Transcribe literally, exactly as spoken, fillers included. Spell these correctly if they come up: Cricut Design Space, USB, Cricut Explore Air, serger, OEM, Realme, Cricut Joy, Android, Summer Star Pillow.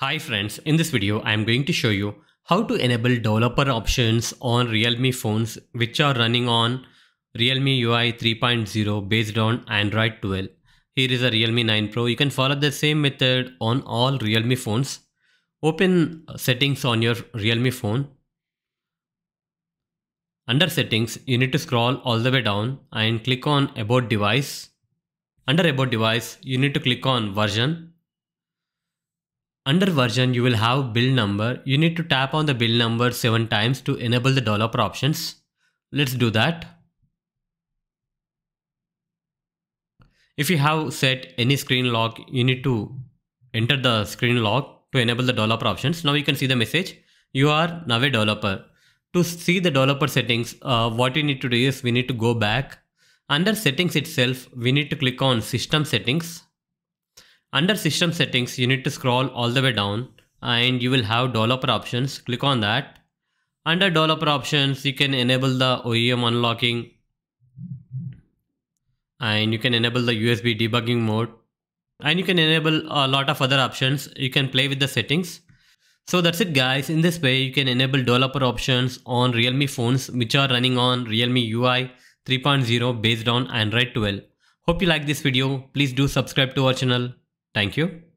Hi friends, in this video I am going to show you how to enable developer options on Realme phones which are running on Realme U I three point oh based on Android twelve. Here is a Realme nine Pro. You can follow the same method on all Realme phones. Open settings on your Realme phone. Under settings, you need to scroll all the way down and click on about device. Under about device, you need to click on version. Under version, you will have build number. You need to tap on the build number seven times to enable the developer options. Let's do that. If you have set any screen lock, you need to enter the screen lock to enable the developer options. Now you can see the message, you are now a developer. To see the developer settings, uh, what you need to do is we need to go back. Under settings itself, we need to click on system settings. Under system settings, you need to scroll all the way down and you will have developer options. Click on that. Under developer options, you can enable the O E M unlocking and you can enable the U S B debugging mode and you can enable a lot of other options. You can play with the settings. So that's it guys. In this way, you can enable developer options on Realme phones which are running on Realme U I three point oh based on Android twelve. Hope you like this video. Please do subscribe to our channel. Thank you.